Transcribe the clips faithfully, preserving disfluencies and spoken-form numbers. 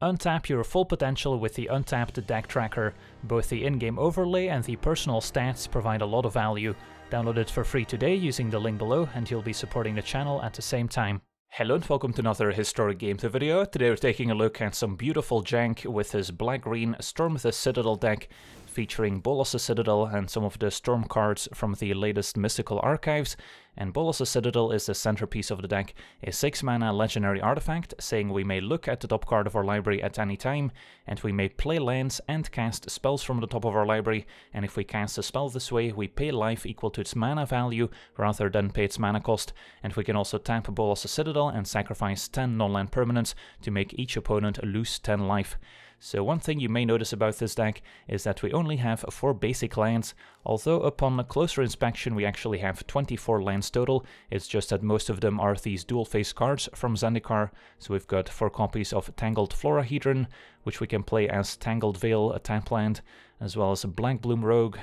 Untap your full potential with the Untapped Deck Tracker. Both the in-game overlay and the personal stats provide a lot of value. Download it for free today using the link below and you'll be supporting the channel at the same time. Hello and welcome to another Historic Games video. Today we're taking a look at some beautiful jank with this black-green Storm the Citadel deck, featuring Bolas's Citadel and some of the Storm cards from the latest Mystical archives. And Bolas's Citadel is the centerpiece of the deck, a six mana legendary artifact, saying we may look at the top card of our library at any time, and we may play lands and cast spells from the top of our library, and if we cast a spell this way, we pay life equal to its mana value rather than pay its mana cost, and we can also tap Bolas's Citadel and sacrifice ten non-land permanents to make each opponent lose ten life. So one thing you may notice about this deck is that we only have four basic lands, although upon a closer inspection we actually have twenty-four lands total. It's just that most of them are these dual-face cards from Zendikar. So we've got four copies of Tangled Florahedron, which we can play as Tangled Veil, a tap land, as well as Black Bloom Rogue.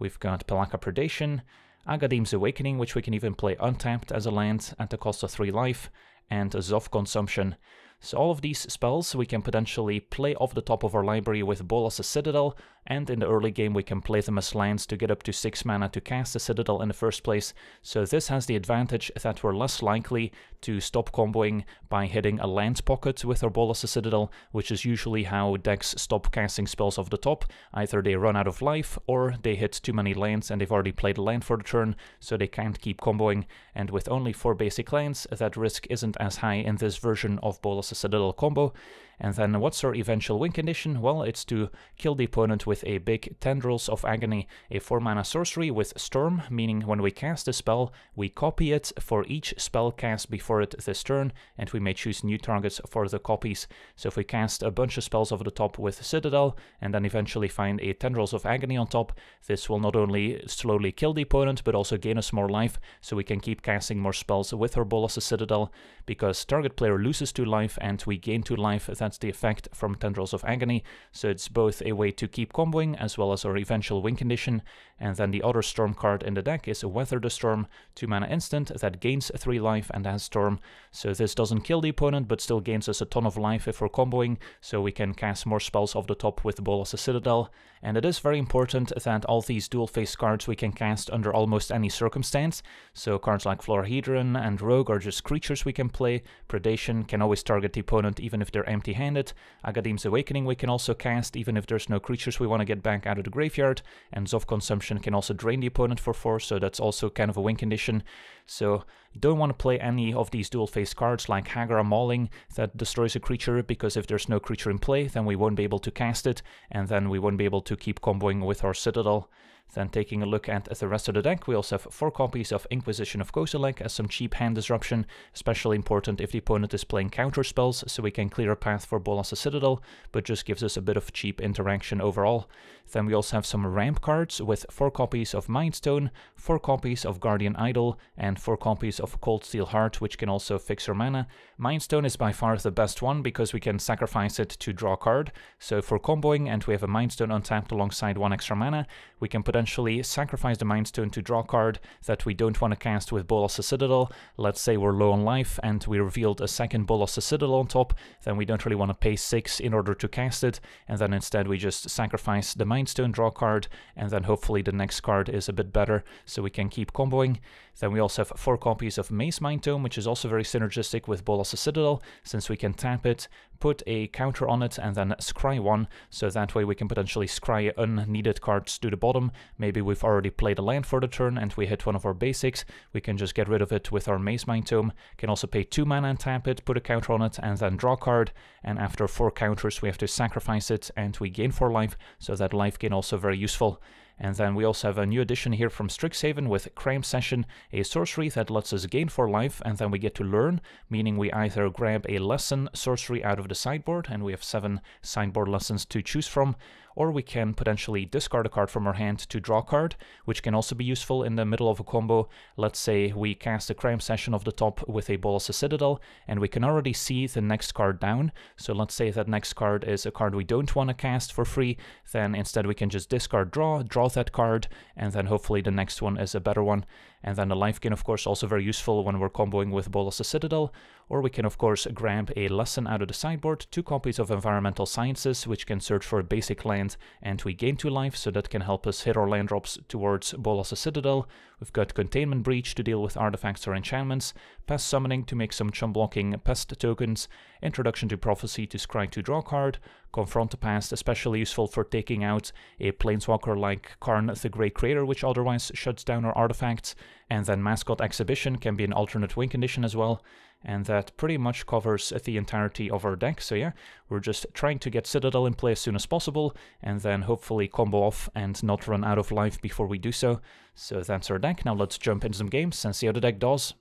We've got Pelakka Predation, Agadeem's Awakening, which we can even play untapped as a land at the cost of three life, and Zof Consumption. So all of these spells we can potentially play off the top of our library with Bolas's Citadel, and in the early game we can play them as lands to get up to six mana to cast the Citadel in the first place, so this has the advantage that we're less likely to stop comboing by hitting a land pocket with our Bolas's Citadel, which is usually how decks stop casting spells off the top. Either they run out of life, or they hit too many lands and they've already played a land for the turn, so they can't keep comboing, and with only four basic lands, that risk isn't as high in this version of Bolas's a Citadel combo. And then what's our eventual win condition? Well, it's to kill the opponent with a big Tendrils of Agony, a four mana sorcery with Storm, meaning when we cast a spell, we copy it for each spell cast before it this turn, and we may choose new targets for the copies. So if we cast a bunch of spells over the top with Citadel, and then eventually find a Tendrils of Agony on top, this will not only slowly kill the opponent, but also gain us more life, so we can keep casting more spells with our Bolas's Citadel, because target player loses two life, and we gain two life. That's the effect from Tendrils of Agony, so it's both a way to keep comboing as well as our eventual win condition. And then the other Storm card in the deck is Weather the Storm, two mana instant that gains three life and has Storm, so this doesn't kill the opponent but still gains us a ton of life if we're comboing, so we can cast more spells off the top with Bolas's Citadel. And it is very important that all these dual face cards we can cast under almost any circumstance, so cards like Florahedron and Rogue are just creatures we can play. Predation can always target the opponent even if they're empty handed. Agadeem's Awakening we can also cast even if there's no creatures we want to get back out of the graveyard, and Zof Consumption can also drain the opponent for four, so that's also kind of a win condition. So don't want to play any of these dual face cards like Hagra Mauling that destroys a creature, because if there's no creature in play then we won't be able to cast it, and then we won't be able to keep comboing with our Citadel. Then taking a look at the rest of the deck, we also have four copies of Inquisition of Kozilek as some cheap hand disruption, especially important if the opponent is playing counter spells, so we can clear a path for Bolas's Citadel, but just gives us a bit of cheap interaction overall. Then we also have some ramp cards with four copies of Mindstone, four copies of Guardian Idol, and four copies of Cold-Steel Heart, which can also fix our mana. Mindstone is by far the best one because we can sacrifice it to draw a card, so if we're comboing and we have a Mindstone untapped alongside one extra mana, we can put potentially sacrifice the Mindstone to draw a card that we don't want to cast with Bolas's Citadel. Let's say we're low on life and we revealed a second Bolas's Citadel on top, then we don't really want to pay six in order to cast it, and then instead we just sacrifice the Mindstone, draw a card, and then hopefully the next card is a bit better so we can keep comboing. Then we also have four copies of Mazemind Tome, which is also very synergistic with Bolas's Citadel, since we can tap it, put a counter on it, and then scry one, so that way we can potentially scry unneeded cards to the bottom. Maybe we've already played a land for the turn and we hit one of our basics, we can just get rid of it with our Mazemind Tome. Can also pay two mana and tap it, put a counter on it, and then draw a card, and after four counters we have to sacrifice it and we gain four life, so that life gain also very useful. And then we also have a new addition here from Strixhaven with Cram Session, a sorcery that lets us gain for life, and then we get to learn, meaning we either grab a lesson sorcery out of the sideboard, and we have seven sideboard lessons to choose from, or we can potentially discard a card from our hand to draw a card, which can also be useful in the middle of a combo. Let's say we cast a Cram Session off the top with a Bolas's Citadel, and we can already see the next card down, so let's say that next card is a card we don't want to cast for free, then instead we can just discard draw, draw that card, and then hopefully the next one is a better one. And then the life gain, of course, also very useful when we're comboing with Bolas's Citadel, or we can of course grab a lesson out of the sideboard, two copies of Environmental Sciences, which can search for a basic land, and we gain two life, so that can help us hit our land drops towards Bolas's Citadel. We've got Containment Breach to deal with artifacts or enchantments, Pest Summoning to make some chump-blocking pest tokens, Introduction to Prophecy to scry to draw card, Confront the Past, especially useful for taking out a planeswalker like Karn the Great Creator, which otherwise shuts down our artifacts, and then Mascot Exhibition can be an alternate win condition as well. And that pretty much covers the entirety of our deck, so yeah, we're just trying to get Citadel in play as soon as possible, and then hopefully combo off and not run out of life before we do so. So that's our deck. Now let's jump into some games and see how the deck does.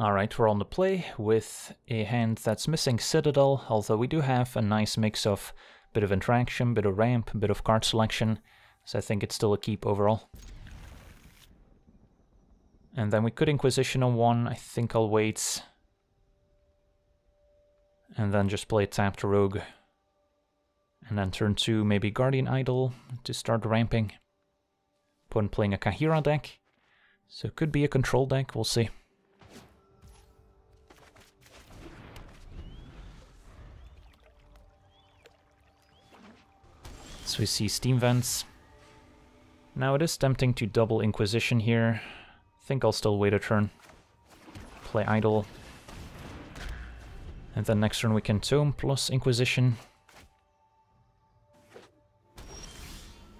Alright, we're on the play with a hand that's missing Citadel, although we do have a nice mix of bit of interaction, bit of ramp, bit of card selection, so I think it's still a keep overall. And then we could Inquisition on one, I think I'll wait. And then just play tapped Rogue. And then turn two, maybe Guardian Idol to start ramping. Opponent playing a Kahira deck, so it could be a control deck, we'll see. So we see Steam Vents. Now it is tempting to double Inquisition here. I think I'll still wait a turn, play Idol, and then next turn we can Tome plus Inquisition.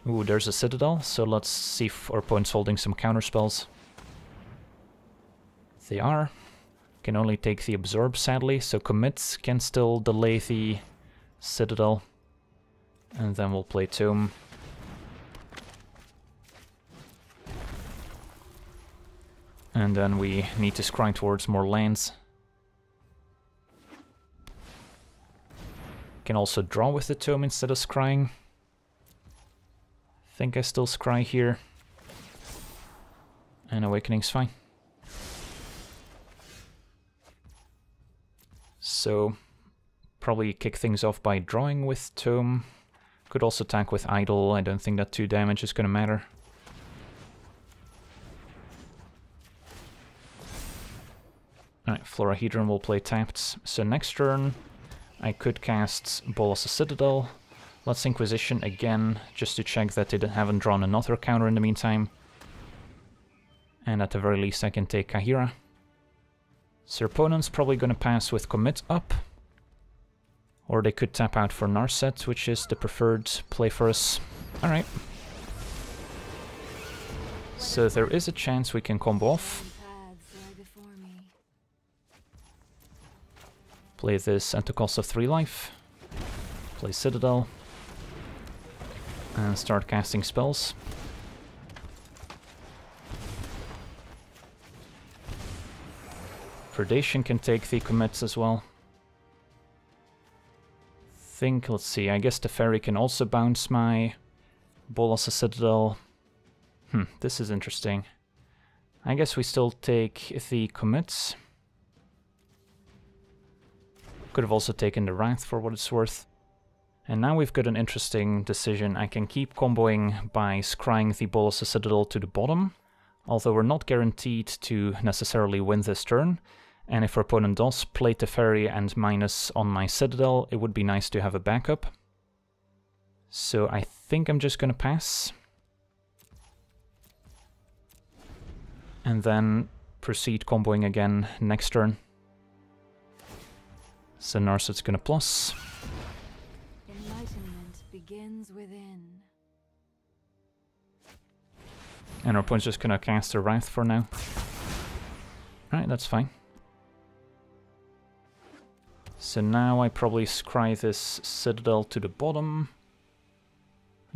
Ooh, there's a Citadel, so let's see if our opponent's holding some counterspells. They are. Can only take the Absorb, sadly, so commits can still delay the Citadel, and then we'll play Tome. And then we need to scry towards more lands. Can also draw with the Tome instead of scrying. Think I still scry here. And Awakening's fine. So probably kick things off by drawing with Tome. Could also attack with Idol, I don't think that two damage is gonna matter. Alright, Florahedron will play tapped, so next turn I could cast Bolas's Citadel. Let's Inquisition again, just to check that they haven't drawn another counter in the meantime. And at the very least I can take Kahira. So your opponent's probably gonna pass with Commit up. Or they could tap out for Narset, which is the preferred play for us. Alright. So there is a chance we can combo off. Play this at the cost of three life, play Citadel, and start casting spells. Predation can take the commits as well. Think, let's see, I guess Teferi can also bounce my Bolas's Citadel. Hmm, this is interesting. I guess we still take the commits. Could have also taken the Wrath for what it's worth. And now we've got an interesting decision. I can keep comboing by scrying the Bolas's Citadel to the bottom, although we're not guaranteed to necessarily win this turn. And if our opponent does play Teferi and minus on my Citadel, it would be nice to have a backup. So I think I'm just gonna pass. And then proceed comboing again next turn. So Narset's gonna plus. Enlightenment begins within. And our opponent's just gonna cast a Wrath for now. Alright, that's fine. So now I probably scry this Citadel to the bottom.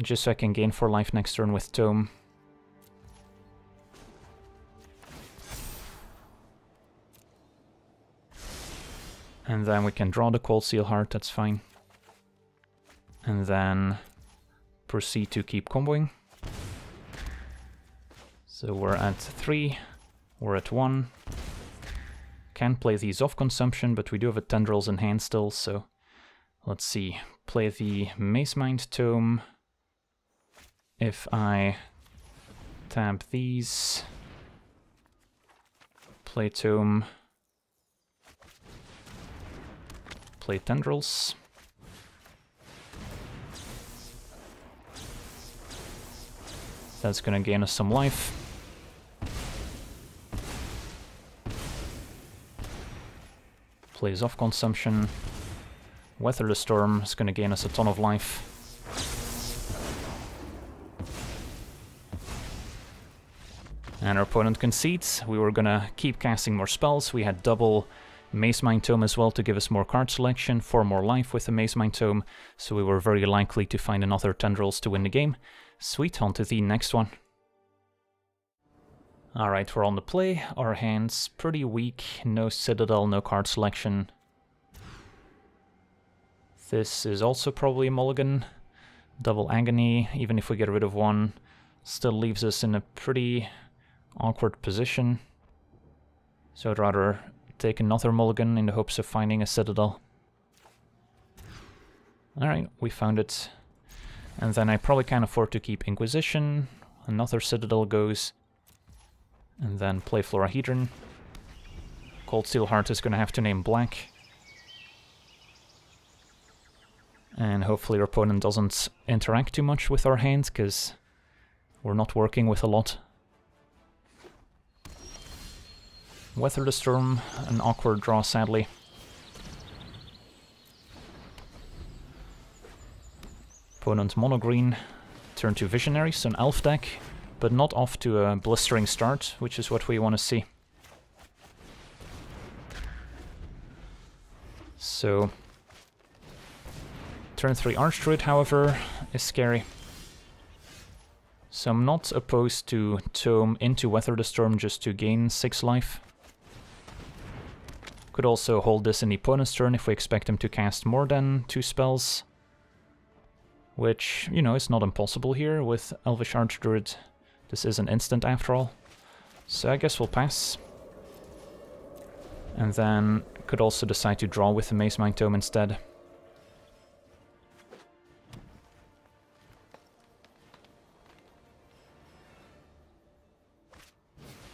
just so I can gain four life next turn with Tome. And then we can draw the Cold-Steel Heart, that's fine. And then proceed to keep comboing. So we're at three, we're at one. Can play the Zof Consumption, but we do have a Tendrils in hand still, so let's see. Play the Mazemind Tome. If I tap these, play Tome, play Tendrils. That's gonna gain us some life. Plays off Consumption. Weather the Storm is gonna gain us a ton of life. And our opponent concedes. We were gonna keep casting more spells. We had double Mazemind Tome as well to give us more card selection, four more life with the Mazemind Tome, so we were very likely to find another Tendrils to win the game. Sweet, on to the next one. Alright, we're on the play, our hand's pretty weak, no Citadel, no card selection. This is also probably a mulligan. Double Agony, even if we get rid of one, still leaves us in a pretty awkward position. So I'd rather take another mulligan in the hopes of finding a Citadel. Alright, we found it. And then I probably can't afford to keep Inquisition. Another Citadel goes. And then play Florahedron. Cold-Steel Heart is going to have to name black. And hopefully our opponent doesn't interact too much with our hand, because we're not working with a lot. Weather the Storm, an awkward draw, sadly. Opponent mono green, turn to Visionary, so an elf deck, but not off to a blistering start, which is what we want to see. So, turn three Archdruid, however, is scary. So I'm not opposed to Tome into Weather the Storm just to gain six life. Could also hold this in the opponent's turn if we expect him to cast more than two spells. Which, you know, is not impossible here with Elvish Archdruid. This is an instant after all. So I guess we'll pass. And then could also decide to draw with the Mazemind Tome instead.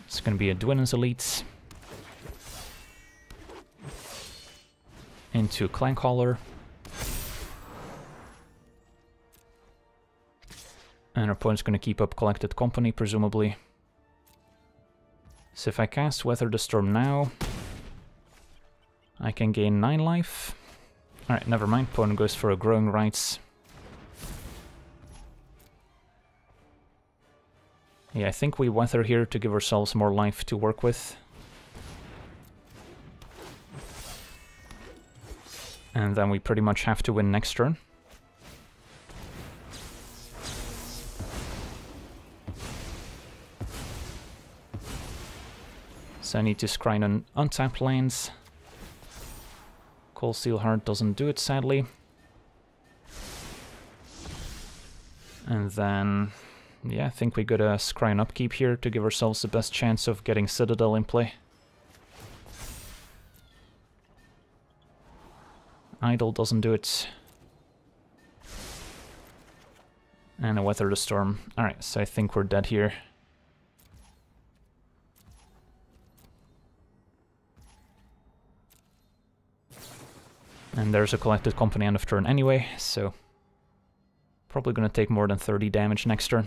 It's going to be a Dwinen's Elite. Into Clankcaller. And our opponent's going to keep up Collected Company, presumably. So if I cast Weather the Storm now, I can gain nine life. Alright, never mind. Opponent goes for a Growing Rites. Yeah, I think we weather here to give ourselves more life to work with. And then we pretty much have to win next turn. So I need to scry on untapped lands. Cold-Steel Heart doesn't do it, sadly. And then, yeah, I think we got a scry and upkeep here to give ourselves the best chance of getting Citadel in play. Idol doesn't do it. And a Weather the Storm. Alright, so I think we're dead here. And there's a Collected Company end of turn anyway, so probably gonna take more than thirty damage next turn.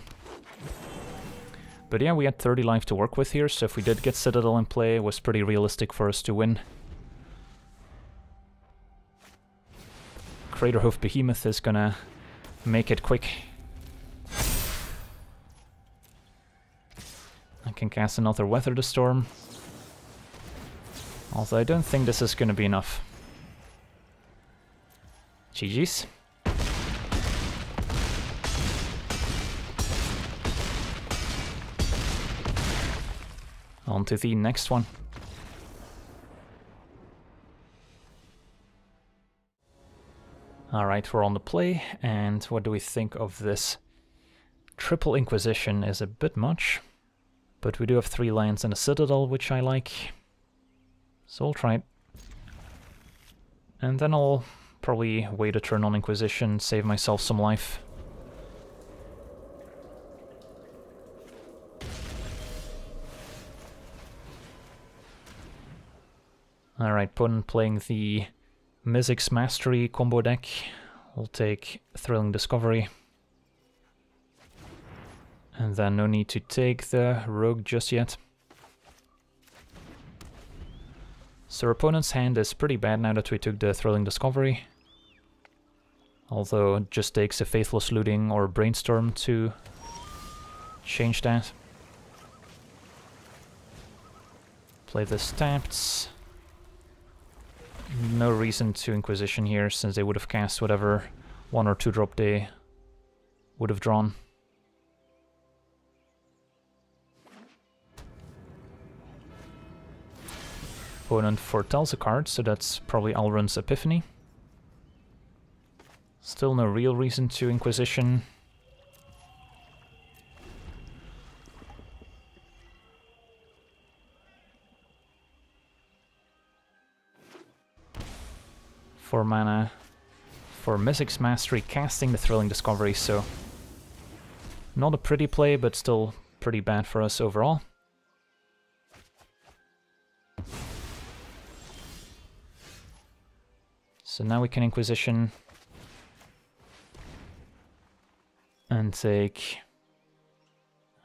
But yeah, we had thirty life to work with here, so if we did get Citadel in play, it was pretty realistic for us to win. Craterhoof Behemoth is gonna make it quick. I can cast another Weather the Storm. Although I don't think this is gonna be enough. G G's. on to the next one. Alright, we're on the play, and what do we think of this? Triple Inquisition is a bit much, but we do have three lands and a Citadel, which I like, so I'll try it. And then I'll probably wait a turn on Inquisition, save myself some life. Alright, opponent playing the Mizzix's Mastery combo deck. We'll take Thrilling Discovery. And then no need to take the Rogue just yet. So our opponent's hand is pretty bad now that we took the Thrilling Discovery. Although it just takes a Faithless Looting or Brainstorm to change that. Play this tapped. No reason to Inquisition here, since they would have cast whatever one or two drop they would have drawn. Opponent foretells a card, so that's probably Alrun's Epiphany. Still no real reason to Inquisition. Four mana for Mizzix's Mastery, casting the Thrilling Discovery, so not a pretty play, but still pretty bad for us overall. So now we can Inquisition and take,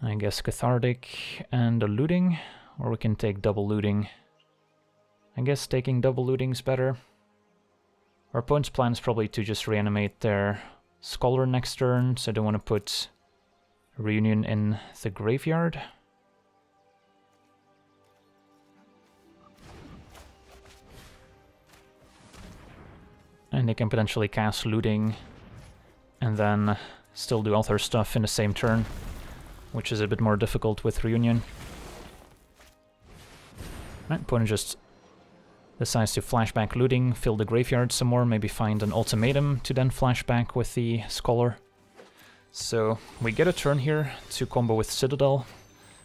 I guess, Cathartic and a Looting, or we can take double Looting. I guess taking double Looting's better. Our opponent's plan is probably to just reanimate their Scholar next turn, so I don't want to put Reunion in the graveyard. And they can potentially cast Looting and then still do all their stuff in the same turn, which is a bit more difficult with Reunion. My opponent just decides to flashback Looting, fill the graveyard some more, maybe find an Ultimatum to then flashback with the Scholar. So we get a turn here to combo with Citadel,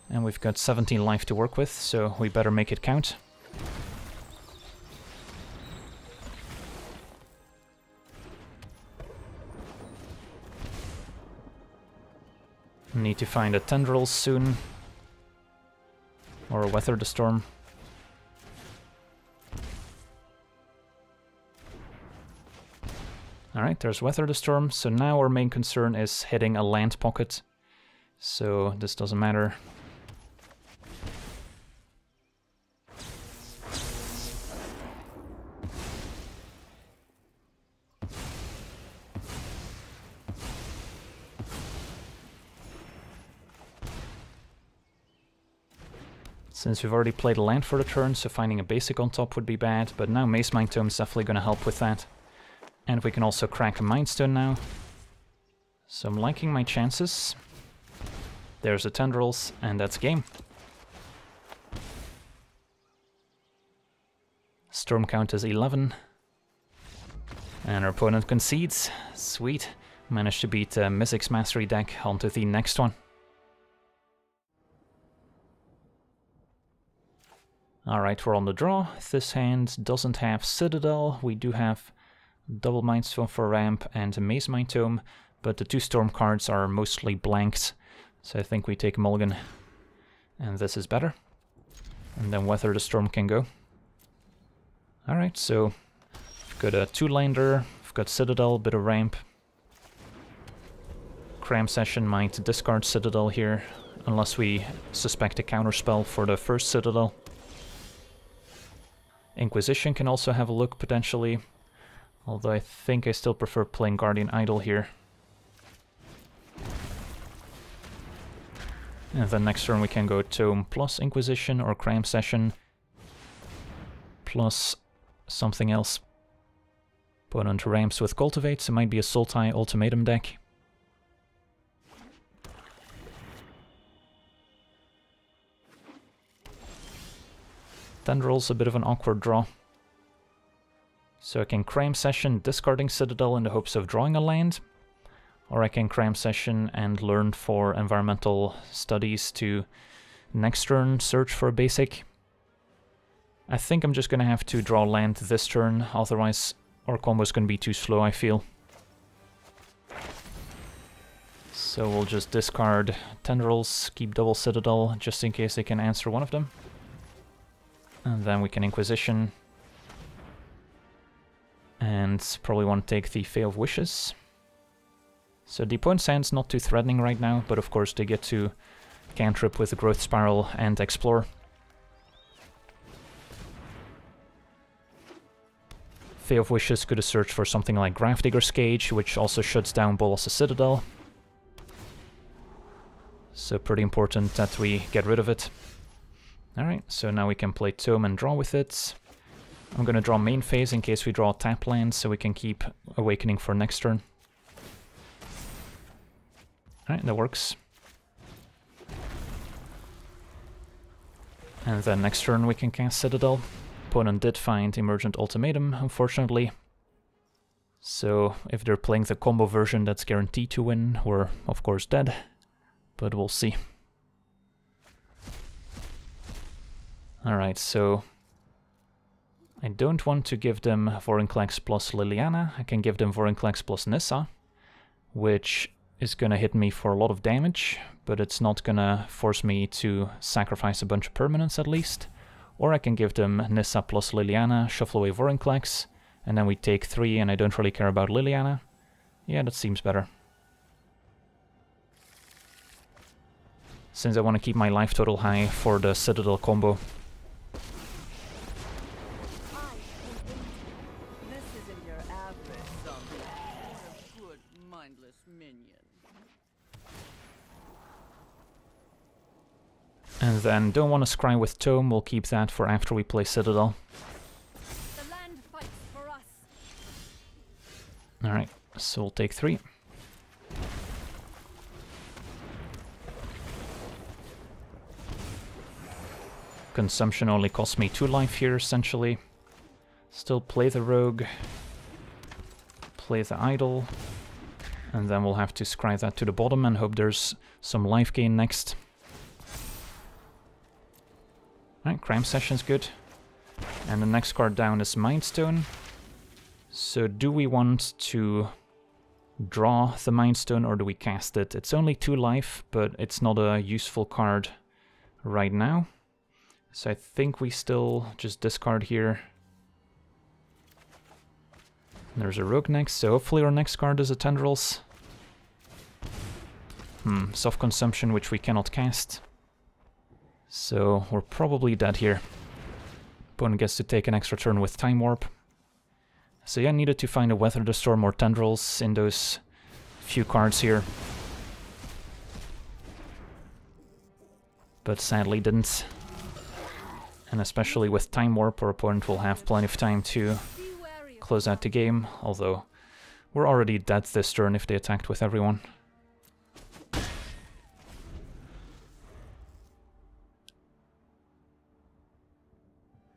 and we've got seventeen life to work with, so we better make it count. Need to find a Tendrils soon, or a Weather the Storm. Alright, there's Weather the Storm, so now our main concern is hitting a land pocket, so this doesn't matter. Since we've already played a land for the turn, so finding a basic on top would be bad, but now Mazemind Tome is definitely going to help with that. And we can also crack a Mindstone now. So I'm liking my chances. There's the Tendrils, and that's game. Storm count is eleven. And our opponent concedes. Sweet. Managed to beat the Mizzix's Mastery deck. On to the next one. Alright, we're on the draw. This hand doesn't have Citadel. We do have double Mindstone for ramp and Mazemind Tome, but the two Storm cards are mostly blanks, so I think we take Mulligan, and this is better. And then Weather the Storm can go. Alright, so we've got a two-lander, we've got Citadel, bit of ramp. Cram Session might discard Citadel here, unless we suspect a counterspell for the first Citadel. Inquisition can also have a look, potentially. Although I think I still prefer playing Guardian Idol here. And then next turn we can go Tome plus Inquisition or Cram Session plus something else. Opponent ramps with Cultivate, so it might be a Sultai Ultimatum deck. Tendrils, a bit of an awkward draw. So I can Cram Session, discarding Citadel in the hopes of drawing a land, or I can Cram Session and learn for Environmental Studies to next turn search for a basic. I think I'm just gonna have to draw land this turn, otherwise our combo's gonna be too slow, I feel. So we'll just discard Tendrils, keep double Citadel, just in case they can answer one of them. And then we can Inquisition. And probably want to take the Fae of Wishes. So the opponent's hand's not too threatening right now, but of course they get to cantrip with the Growth Spiral and Explore. Fae of Wishes could have searched for something like Gravedigger's Cage, which also shuts down Bolas's Citadel. So pretty important that we get rid of it. Alright, so now we can play Tome and draw with it. I'm gonna draw main phase in case we draw a tap land, so we can keep Awakening for next turn. Alright, that works. And then next turn we can cast Citadel. Opponent did find Emergent Ultimatum, unfortunately. So if they're playing the combo version that's guaranteed to win, we're of course dead. But we'll see. Alright, so I don't want to give them Vorinclex plus Liliana. I can give them Vorinclex plus Nyssa, which is gonna hit me for a lot of damage, but it's not gonna force me to sacrifice a bunch of permanents at least. Or I can give them Nyssa plus Liliana, shuffle away Vorinclex, and then we take three and I don't really care about Liliana. Yeah, that seems better. Since I want to keep my life total high for the Citadel combo. And then don't want to scry with Tome, we'll keep that for after we play Citadel. Alright, so we'll take three. Consumption only cost me two life here, essentially. Still play the Rogue, play the Idol, and then we'll have to scry that to the bottom and hope there's some life gain next. Alright, Cram Session's good. And the next card down is Mindstone. So do we want to draw the Mindstone or do we cast it? It's only two life, but it's not a useful card right now. So I think we still just discard here. There's a Rogue next, so hopefully our next card is a Tendrils. Hmm, Zof Consumption, which we cannot cast. So we're probably dead here. Opponent gets to take an extra turn with Time Warp. So yeah, I needed to find a Weather the Storm or Tendrils in those few cards here. But sadly didn't. And especially with Time Warp, our opponent will have plenty of time to close out the game, although we're already dead this turn if they attacked with everyone.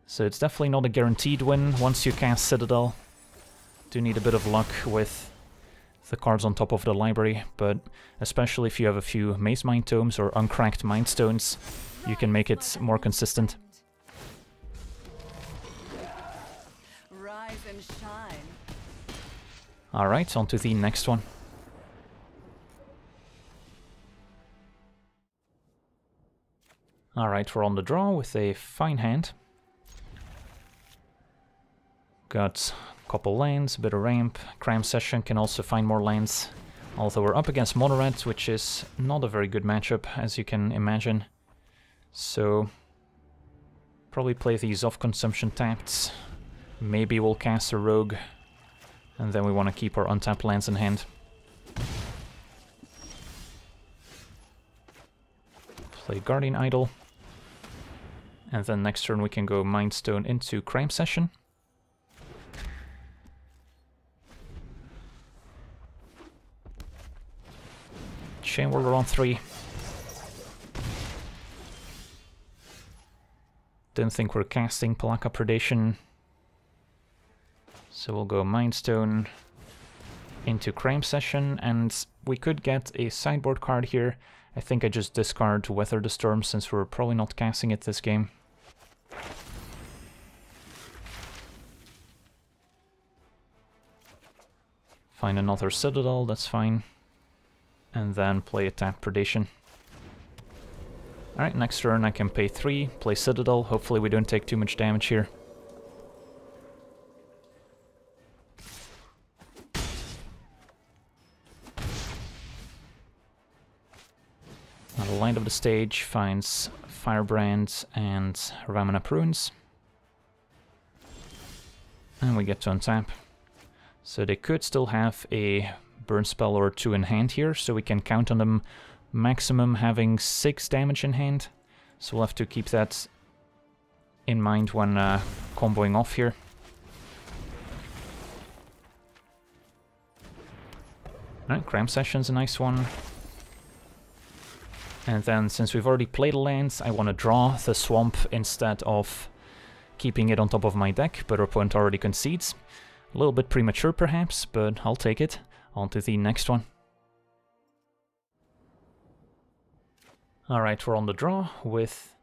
So it's definitely not a guaranteed win once you cast Citadel. Do need a bit of luck with the cards on top of the library, but especially if you have a few Mazemind Tomes or uncracked Mindstones, you can make it more consistent. Rise and shine. Alright, on to the next one. Alright, we're on the draw with a fine hand. Got a couple lands, a bit of ramp. Cram Session can also find more lands. Although we're up against Mono Red, which is not a very good matchup, as you can imagine. So, probably play these Zof Consumption tapped. Maybe we'll cast a Rogue. And then we want to keep our untapped lands in hand. Play Guardian Idol. And then next turn we can go Mindstone into Cram Session. Chain Whirler on three. Don't think we're casting Pelakka Predation. So we'll go Mindstone into Cram Session, and we could get a sideboard card here. I think I just discard Weather the Storm since we're probably not casting it this game. Find another Citadel, that's fine. And then play a tap Predation. Alright, next turn I can pay three, play Citadel, hopefully we don't take too much damage here. Light of the stage finds Firebrand and Ramana Prunes. And we get to untap. So they could still have a burn spell or two in hand here, so we can count on them maximum having six damage in hand. So we'll have to keep that in mind when uh, comboing off here. Alright, Cram Session's a nice one. And then, since we've already played a land, I want to draw the swamp instead of keeping it on top of my deck, but our opponent already concedes. A little bit premature perhaps, but I'll take it. On to the next one. Alright, we're on the draw with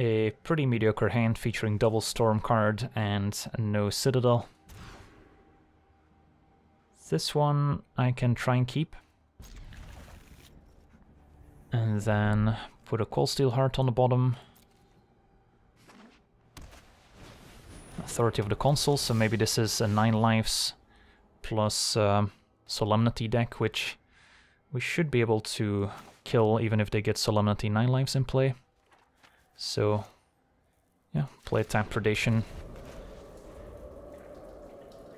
a pretty mediocre hand featuring double Storm card and no Citadel. This one I can try and keep. And then put a Cold-Steel Heart on the bottom. Authority of the Consul, so maybe this is a nine lives plus uh, Solemnity deck, which we should be able to kill even if they get Solemnity nine lives in play. So yeah, play tap Predation.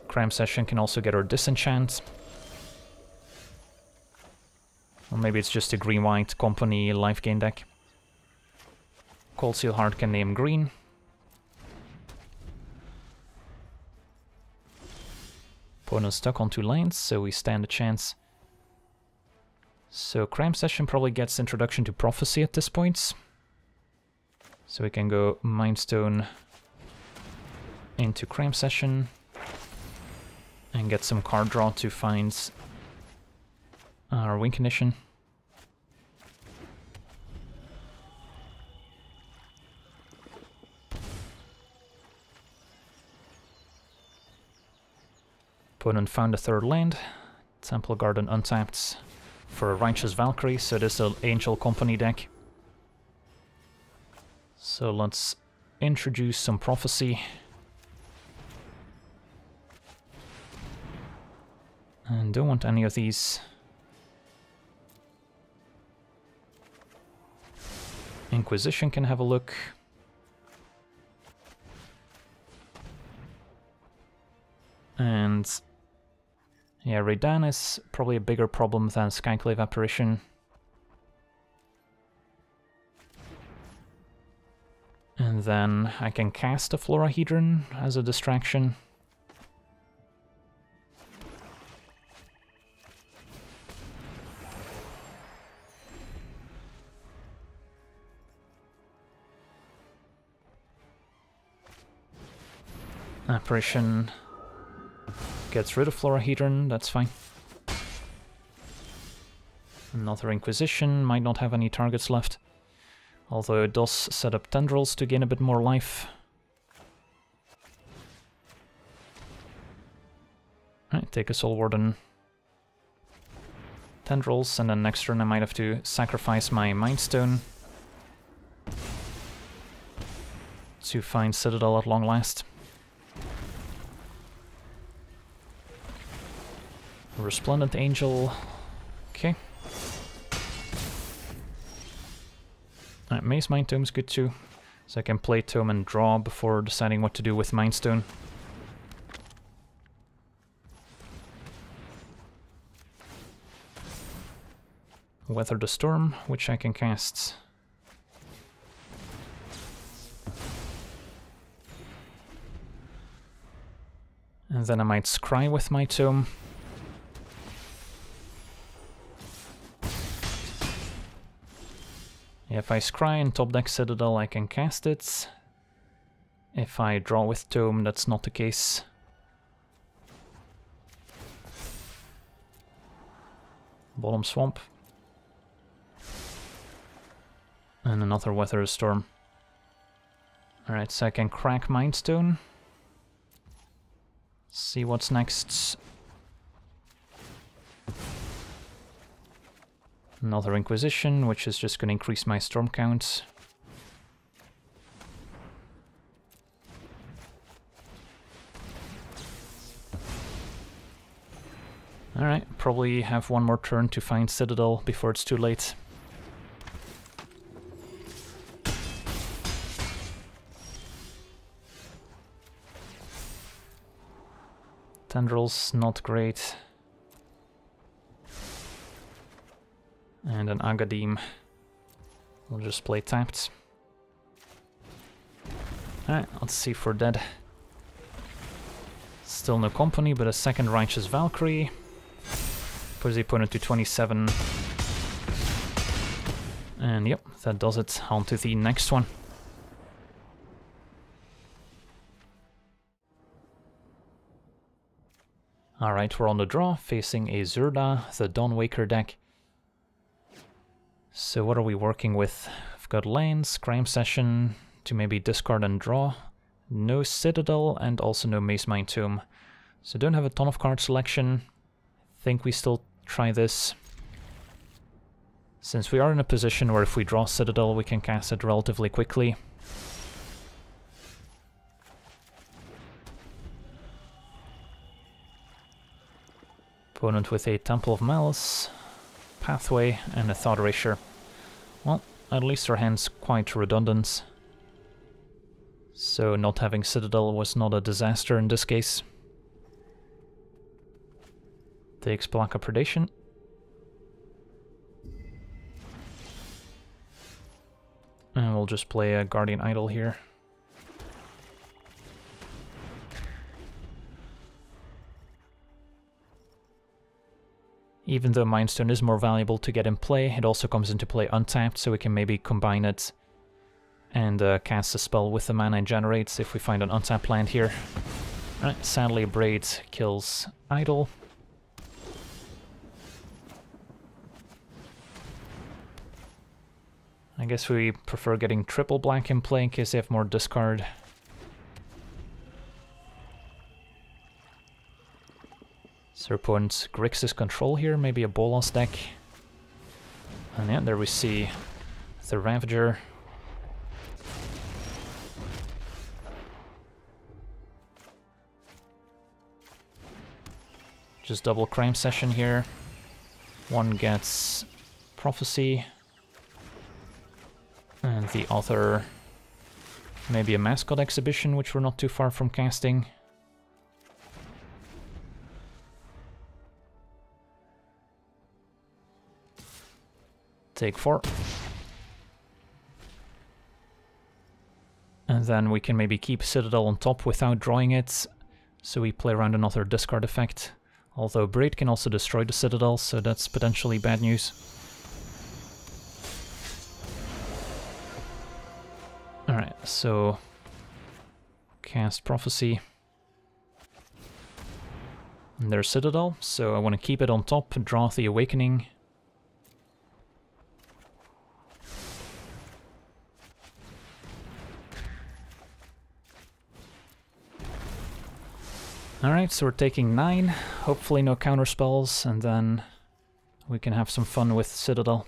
Cram Session can also get our Disenchant. Or maybe it's just a green-white company life gain deck. Cold-Steel Heart can name green. Opponent stuck on two lands, so we stand a chance. So Cram Session probably gets Introduction to Prophecy at this point. So we can go Mindstone into Cram Session and get some card draw to find our win condition. Opponent found a third land. Temple Garden untapped for a Righteous Valkyrie, so this is an Angel Company deck. So let's introduce some Prophecy. And don't want any of these. Inquisition can have a look. And yeah, Raidan is probably a bigger problem than Skyclave Apparition. And then I can cast a Florahedron as a distraction. Apparition gets rid of Florahedron, that's fine. Another Inquisition, might not have any targets left. Although it does set up Tendrils to gain a bit more life. Alright, take a Soul Warden. Tendrils, and then next turn I might have to sacrifice my Mindstone to find Citadel at long last. Resplendent Angel, okay. Alright, Mazemind Tome is good too, so I can play Tome and draw before deciding what to do with Mindstone. Weather the Storm, which I can cast. And then I might scry with my Tome. If I scry and top deck Citadel, I can cast it. If I draw with Tome, that's not the case. Bottom Swamp. And another Weather the Storm. Alright, so I can crack Mindstone. See what's next. Another Inquisition, which is just going to increase my storm count. Alright, probably have one more turn to find Citadel before it's too late. Tendrils, not great. And an Agadeem. We'll just play tapped. Alright, let's see if we're dead. Still no company, but a second Righteous Valkyrie. Push the opponent to twenty-seven. And yep, that does it. On to the next one. Alright, we're on the draw, facing a Xurda, the Dawnwaker deck. So what are we working with? I've got lands, Cram Session, to maybe discard and draw. No Citadel and also no Mazemind Tome. So don't have a ton of card selection. Think we still try this. Since we are in a position where if we draw Citadel we can cast it relatively quickly. Opponent with a Temple of Malice, Pathway, and a Thought Erasure. Well, at least our hand's quite redundant. So not having Citadel was not a disaster in this case. Takes Pelakka Predation. And we'll just play a Guardian Idol here. Even though Mindstone is more valuable to get in play, it also comes into play untapped, so we can maybe combine it and uh, cast a spell with the mana it generates if we find an untapped land here. Alright, sadly Braid kills Idol. I guess we prefer getting triple black in play in case they have more discard. So our opponent's Grixis Control here, maybe a Bolas deck. And yeah, there we see the Ravager. Just double Cram Session here. One gets Prophecy. And the other, maybe a Mascot Exhibition, which we're not too far from casting. Take four. And then we can maybe keep Citadel on top without drawing it, so we play around another discard effect. Although Braid can also destroy the Citadel, so that's potentially bad news. Alright, so cast Prophecy. And there's Citadel, so I want to keep it on top, draw the Awakening. Alright, so we're taking nine, hopefully no counterspells, and then we can have some fun with Citadel.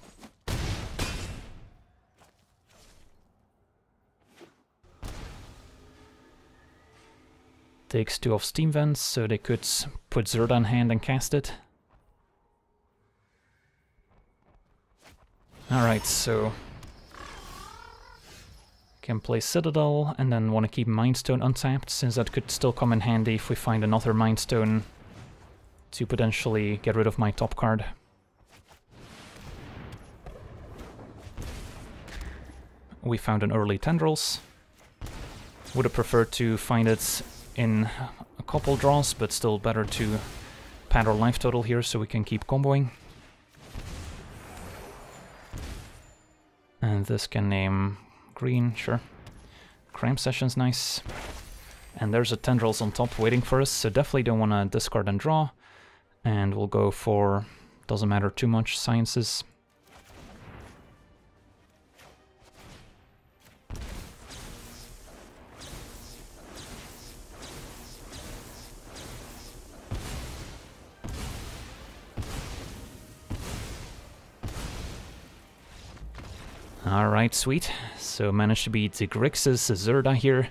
Takes two off Steam Vents, so they could put Xurda in hand and cast it. Alright, so can play Citadel, and then want to keep Mindstone untapped, since that could still come in handy if we find another Mindstone to potentially get rid of my top card. We found an early Tendrils. Would have preferred to find it in a couple draws, but still better to pad our life total here so we can keep comboing. And this can name green, sure. Cram Session's nice. And there's a Tendrils on top waiting for us, so definitely don't want to discard and draw. And we'll go for, doesn't matter too much, Sciences. Alright, sweet. So managed to beat Grixis, Zerda here.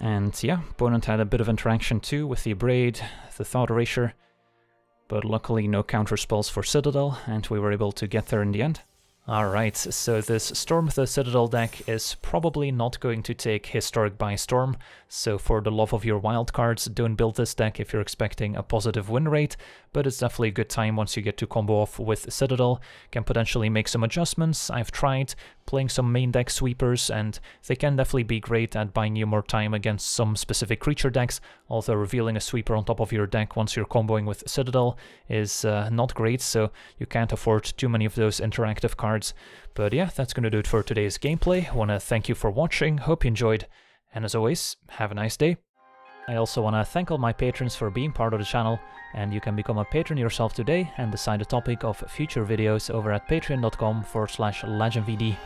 And yeah, opponent had a bit of interaction too with the Braid, the Thought Erasure. But luckily no counter spells for Citadel, and we were able to get there in the end. Alright, so this Storm the Citadel deck is probably not going to take Historic by storm. So for the love of your wildcards, don't build this deck if you're expecting a positive win rate. But it's definitely a good time once you get to combo off with Citadel. Can potentially make some adjustments. I've tried playing some main deck sweepers, and they can definitely be great at buying you more time against some specific creature decks, although revealing a sweeper on top of your deck once you're comboing with Citadel is uh, not great, so you can't afford too many of those interactive cards. But yeah, that's gonna do it for today's gameplay. I wanna thank you for watching, hope you enjoyed, and as always, have a nice day. I also want to thank all my patrons for being part of the channel, and you can become a patron yourself today and decide the topic of future videos over at patreon dot com forward slash legendvd.